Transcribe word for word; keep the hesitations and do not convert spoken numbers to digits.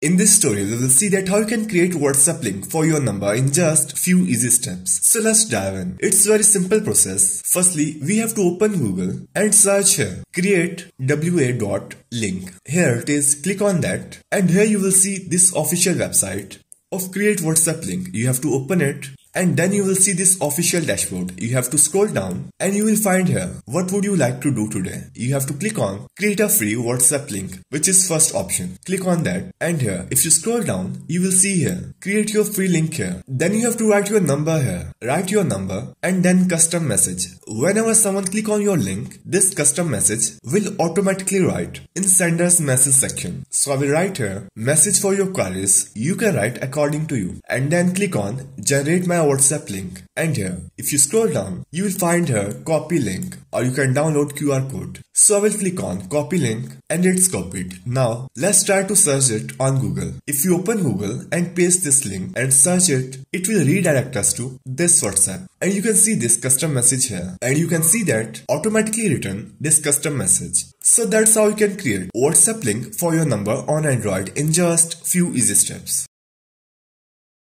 In this tutorial, you will see that how you can create WhatsApp link for your number in just few easy steps. So let's dive in. It's a very simple process. Firstly, we have to open Google and search here create w a dot link. Here it is, click on that and here you will see this official website of create WhatsApp link. You have to open it and then you will see this official dashboard. You have to scroll down and you will find here what would you like to do today. You have to click on create a free WhatsApp link, which is first option. Click on that and here if you scroll down you will see here create your free link here. Then you have to write your number here. Write your number and then custom message. Whenever someone click on your link, this custom message will automatically write in sender's message section. So I will write here message for your queries. You can write according to you and then click on generate my WhatsApp link and here if you scroll down you will find here copy link or you can download Q R code. So I will click on copy link and it's copied. Now let's try to search it on Google. If you open Google and paste this link and search it, it will redirect us to this WhatsApp and you can see this custom message here and you can see that automatically written this custom message. So that's how you can create WhatsApp link for your number on Android in just few easy steps.